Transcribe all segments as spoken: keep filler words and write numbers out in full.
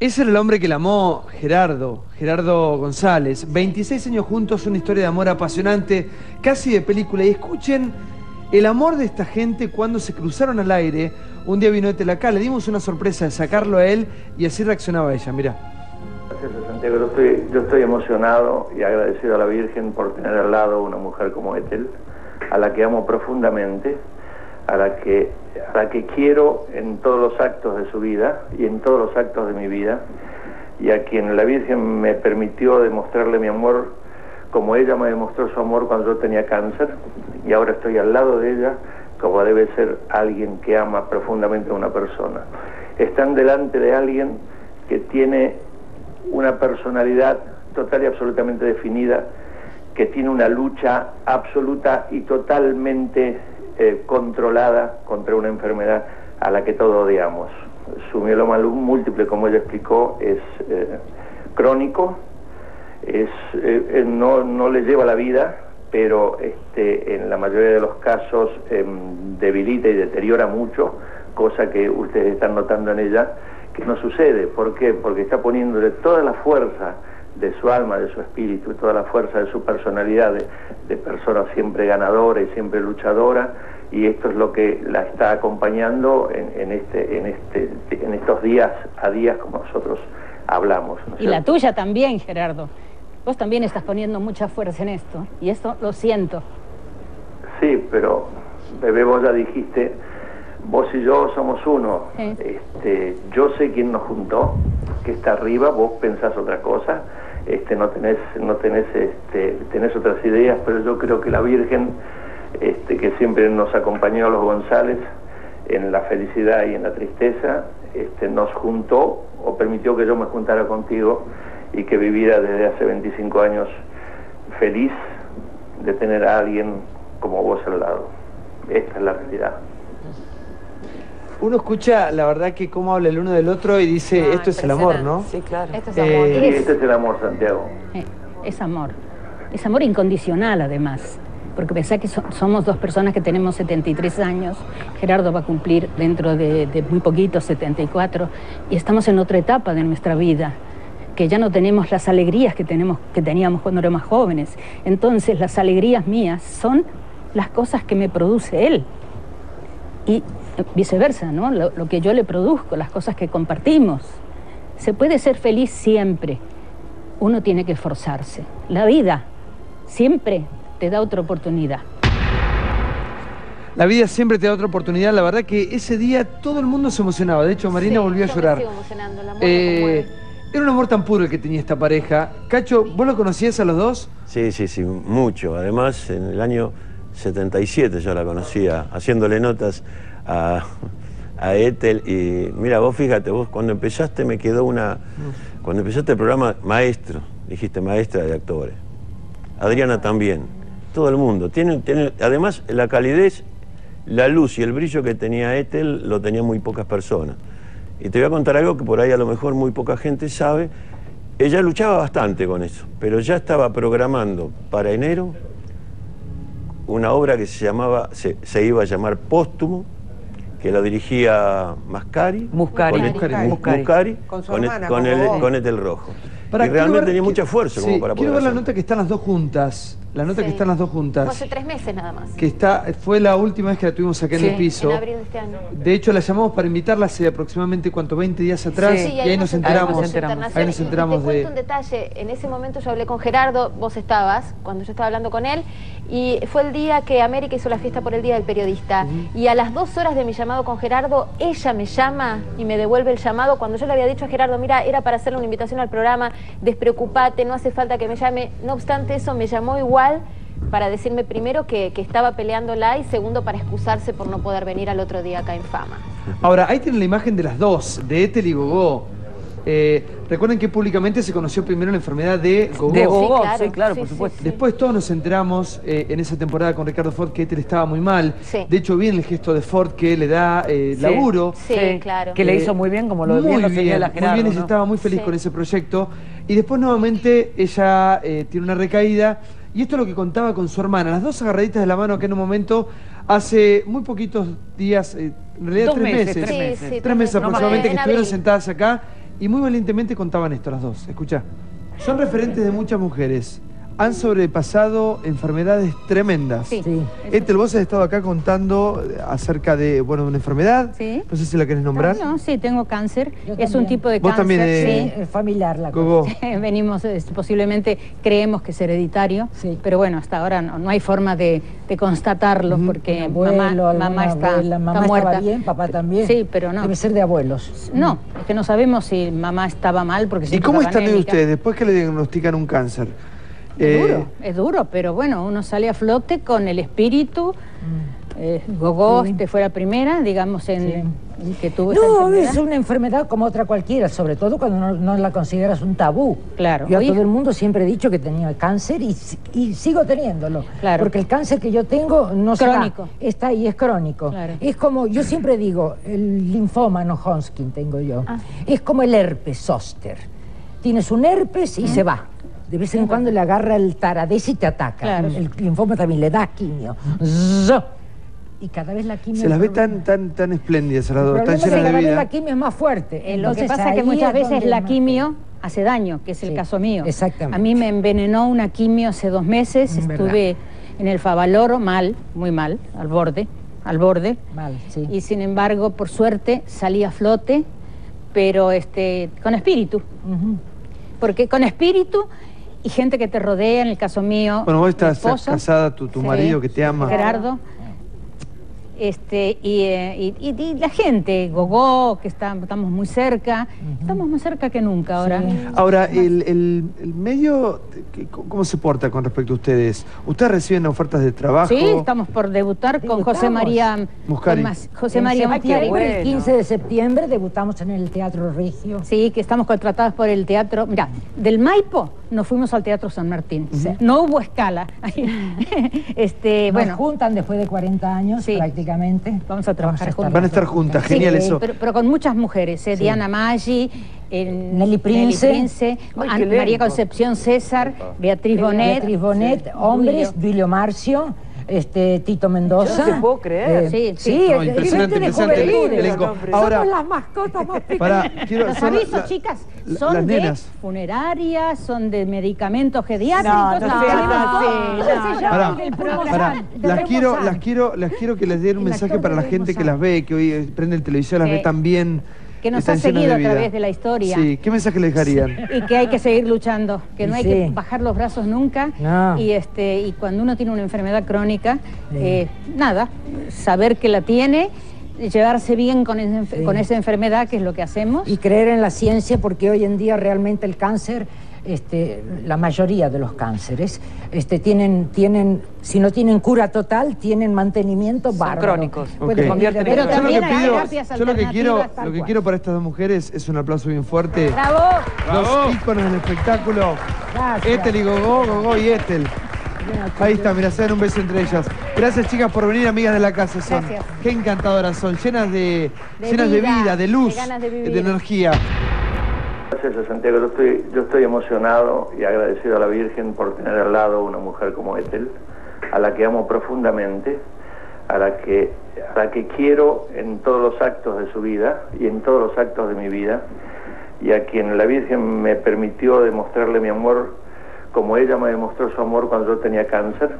Ese era el hombre que la amó, Gerardo, Gerardo González. veintiséis años juntos, una historia de amor apasionante, casi de película. Y escuchen el amor de esta gente cuando se cruzaron al aire. Un día vino Ethel acá, le dimos una sorpresa de sacarlo a él y así reaccionaba ella, mirá. Gracias, Santiago. Yo estoy, yo estoy emocionado y agradecido a la Virgen por tener al lado una mujer como Ethel, a la que amo profundamente, a la que, a la que quiero en todos los actos de su vida y en todos los actos de mi vida, y a quien la Virgen me permitió demostrarle mi amor como ella me demostró su amor cuando yo tenía cáncer, y ahora estoy al lado de ella como debe ser alguien que ama profundamente a una persona. Están delante de alguien que tiene una personalidad total y absolutamente definida, que tiene una lucha absoluta y totalmente eh, controlada contra una enfermedad a la que todos odiamos. Su mieloma múltiple, como ella explicó, es eh, crónico, es, eh, no, no le lleva la vida, pero este, en la mayoría de los casos eh, debilita y deteriora mucho, cosa que ustedes están notando en ella, que no sucede. ¿Por qué? Porque está poniéndole toda la fuerza de su alma, de su espíritu, toda la fuerza de su personalidad, de, de persona siempre ganadora y siempre luchadora, y esto es lo que la está acompañando en, en, este, en, este, en estos días a días como nosotros hablamos, ¿no? Y la tuya también, Gerardo. Vos también estás poniendo mucha fuerza en esto, y esto lo siento. Sí, pero, bebé, vos ya dijiste, vos y yo somos uno. Sí. Este, yo sé quién nos juntó, que está arriba, vos pensás otra cosa, este, no tenés, no tenés, este, tenés otras ideas, pero yo creo que la Virgen, este, que siempre nos acompañó a los González en la felicidad y en la tristeza, este, nos juntó o permitió que yo me juntara contigo y que viviera desde hace veinticinco años feliz de tener a alguien como vos al lado. Esta es la realidad. Uno escucha, la verdad, que cómo habla el uno del otro y dice, ah, esto es el amor, ¿no? Sí, claro. Esto es amor. Eh, es... Este es el amor, Santiago. Eh, es amor. Es amor incondicional, además. Porque pensá que so somos dos personas que tenemos setenta y tres años. Gerardo va a cumplir dentro de, de muy poquito, setenta y cuatro. Y estamos en otra etapa de nuestra vida, que ya no tenemos las alegrías que, tenemos, que teníamos cuando éramos jóvenes. Entonces, las alegrías mías son las cosas que me produce él. Y viceversa, ¿no? Lo, lo que yo le produzco, las cosas que compartimos. Se puede ser feliz siempre. Uno tiene que esforzarse. La vida siempre te da otra oportunidad. La vida siempre te da otra oportunidad. La verdad que ese día todo el mundo se emocionaba. De hecho, Marina sí, volvió a llorar. La eh, era un amor tan puro el que tenía esta pareja. Cacho, ¿vos lo conocías a los dos? Sí, sí, sí, mucho. Además, en el año setenta y siete yo la conocía, haciéndole notas a, a Ethel. Y mira, vos fíjate, vos cuando empezaste me quedó una... Cuando empezaste el programa, maestro, dijiste maestra de actores. Adriana también, todo el mundo. Tiene, tiene, además, la calidez, la luz y el brillo que tenía Ethel lo tenían muy pocas personas. Y te voy a contar algo que por ahí a lo mejor muy poca gente sabe. Ella luchaba bastante con eso, pero ya estaba programando para enero una obra que se llamaba, se, se iba a llamar Póstumo, que la dirigía Muscari, Muscari, Muscari, Muscari con, con, hermana, con, el, con Ethel Rojo. Para, y realmente ver, tenía que, mucha fuerza, sí, como para poder. Quiero ver hacer la nota que están las dos juntas. La nota sí. que están las dos juntas. Hace tres meses nada más. Que está, fue la última vez que la tuvimos acá sí. en el piso. En abril de este año. De hecho, la llamamos para invitarla hace aproximadamente cuánto, veinte días atrás. Sí. Sí, y ahí, ahí nos enteramos. Ahí nos enteramos, ahí nos enteramos y, de... Te cuento un detalle. En ese momento yo hablé con Gerardo, vos estabas, cuando yo estaba hablando con él, y fue el día que América hizo la fiesta por el Día del Periodista. Uh-huh. Y a las dos horas de mi llamado con Gerardo, ella me llama y me devuelve el llamado cuando yo le había dicho a Gerardo, mira, era para hacerle una invitación al programa, despreocupate, no hace falta que me llame. No obstante eso, me llamó igual para decirme primero que, que estaba peleándola y segundo para excusarse por no poder venir al otro día acá en Fama. Ahora, ahí tienen la imagen de las dos, de Ethel y Gogó. Eh, recuerden que públicamente se conoció primero la enfermedad de Gogó. De Gogó, sí, claro, sí, claro sí, por supuesto. Sí, sí. Después todos nos enteramos eh, en esa temporada con Ricardo Fort que Ethel estaba muy mal. Sí. De hecho, bien el gesto de Fort que le da eh, sí. laburo. Sí, sí, claro. Que le hizo muy bien, como lo muy bien, lo señala Gerardo, muy bien, ella ¿no? estaba muy feliz sí. con ese proyecto. Y después nuevamente ella eh, tiene una recaída. Y esto es lo que contaba con su hermana. Las dos agarraditas de la mano que en un momento, hace muy poquitos días, eh, en realidad tres meses, tres meses, sí, sí, tres meses aproximadamente, no, que estuvieron sentadas acá y muy valientemente contaban esto las dos. Escuchá. Son referentes de muchas mujeres. Han sobrepasado enfermedades tremendas. Sí. Sí. Ethel, vos has estado acá contando acerca de, bueno, una enfermedad. Sí. No sé si la querés nombrar. No, no sí, tengo cáncer. Yo es también. Un tipo de ¿Vos cáncer. También de... Sí, familiar la cosa. Venimos, es, posiblemente creemos que es hereditario, sí. Pero bueno, hasta ahora no, no hay forma de, de constatarlo uh-huh. porque abuelo, mamá, mamá está, abuela, mamá está muerta. Mamá bien, papá también. Sí, pero no. Debe ser de abuelos. No, es que no sabemos si mamá estaba mal porque... ¿Y cómo están ustedes después que le diagnostican un cáncer? Es duro, eh... es duro, pero bueno, uno sale a flote con el espíritu. Mm. eh, Gogó sí. este fue la primera, digamos, en, sí. en que tuvo no, esa es una enfermedad como otra cualquiera, sobre todo cuando no, no la consideras un tabú. Claro. Yo a Oye. todo el mundo siempre he dicho que tenía cáncer y, y sigo teniéndolo. Claro. Porque el cáncer que yo tengo no se va, está ahí, es crónico. Claro. Es como, yo siempre digo, el linfoma no Hodgkin tengo yo. Ah. Es como el herpes zóster. Tienes un herpes y mm. se va. De vez en cuando le agarra el taradés y te ataca. Claro. El linfoma también le da quimio. Y cada vez la quimio... Se las ve tan, tan, tan espléndidas, las dos, tan llenas de vida. El problema es que la quimio es más fuerte. Lo que pasa es que muchas veces la quimio hace daño, que es el caso mío. Exactamente. A mí me envenenó una quimio hace dos meses. Estuve en el Favaloro mal, muy mal, al borde, al borde. Mal, sí. Y sin embargo, por suerte, salí a flote, pero este, con espíritu. Uh-huh. Porque con espíritu... Y gente que te rodea, en el caso mío... Bueno, vos estás esposo, casada, tu, tu marido que te ama... Gerardo. Este, y, y, y, y la gente, Gogó, que está, estamos muy cerca. Uh-huh. Estamos más cerca que nunca ahora. Sí. Ahora, el, el, el medio, ¿cómo se porta con respecto a ustedes? ¿Ustedes reciben ofertas de trabajo? Sí, estamos por debutar con ¿Debutamos? José María... Muscarim. José María Muscarim. Bueno. El quince de septiembre debutamos en el Teatro Regio. Sí, que estamos contratados por el Teatro... Mirá, del Maipo... Nos fuimos al Teatro San Martín. Sí. No hubo escala. este, Nos bueno. juntan después de cuarenta años sí. prácticamente. Vamos a trabajar juntas. Van a estar juntas, sí, genial eso. Pero, pero con muchas mujeres, eh, sí. Diana Maggi, el... Nelly Prince, Nelly Prince Ay, María Concepción César, Beatriz Bonet. Beatriz Bonet, sí. hombres, Duilio, Duilio Marcio. Este, Tito Mendoza. Yo no te puedo creer. Eh, sí, sí. sí no, el, impresionante, el impresionante. El, el, el, el, el, ahora, somos las mascotas más pequeñas. Los aviso, la, chicas, son la, de nenas. Funerarias, son de medicamentos geriátricos. No, no, las quiero, las quiero, las quiero que les den un mensaje para la gente que las ve, que hoy prende el televisor, las ve tan bien. Que nos ha seguido a través de la historia. Sí, ¿qué mensaje les darían? Sí. Y que hay que seguir luchando, que no hay sí. que bajar los brazos nunca. No. Y este y cuando uno tiene una enfermedad crónica, sí. eh, nada, saber que la tiene, llevarse bien con, el, sí. con esa enfermedad, que es lo que hacemos. Y creer en la ciencia, porque hoy en día realmente el cáncer... Este, la mayoría de los cánceres este, tienen, tienen, si no tienen cura total, tienen mantenimiento bárbaro. Son crónicos. Okay. Pero yo también lo que pido, yo lo que quiero, lo que quiero para estas dos mujeres es un aplauso bien fuerte. ¡Bravo! Los íconos del espectáculo. Gracias. Ethel y Gogó, Gogó y Ethel. Ahí está, mira, se dan un beso entre ellas. Gracias, chicas, por venir, amigas de la casa. Son. Gracias. Qué encantadoras son, llenas de, de llenas vida, de vida, de luz, de, ganas de, vivir. de energía. Gracias a Santiago, yo estoy, yo estoy emocionado y agradecido a la Virgen por tener al lado una mujer como Ethel, a la que amo profundamente, a la que, a la que quiero en todos los actos de su vida y en todos los actos de mi vida, y a quien la Virgen me permitió demostrarle mi amor como ella me demostró su amor cuando yo tenía cáncer,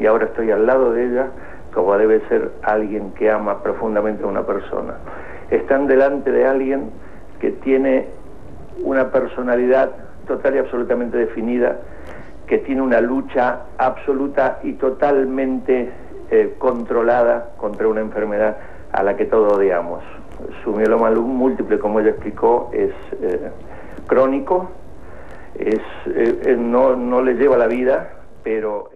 y ahora estoy al lado de ella como debe ser alguien que ama profundamente a una persona. Están delante de alguien que tiene una personalidad total y absolutamente definida, que tiene una lucha absoluta y totalmente eh, controlada contra una enfermedad a la que todos odiamos. Su mieloma múltiple, como ella explicó, es eh, crónico, es, eh, no, no le lleva la vida, pero...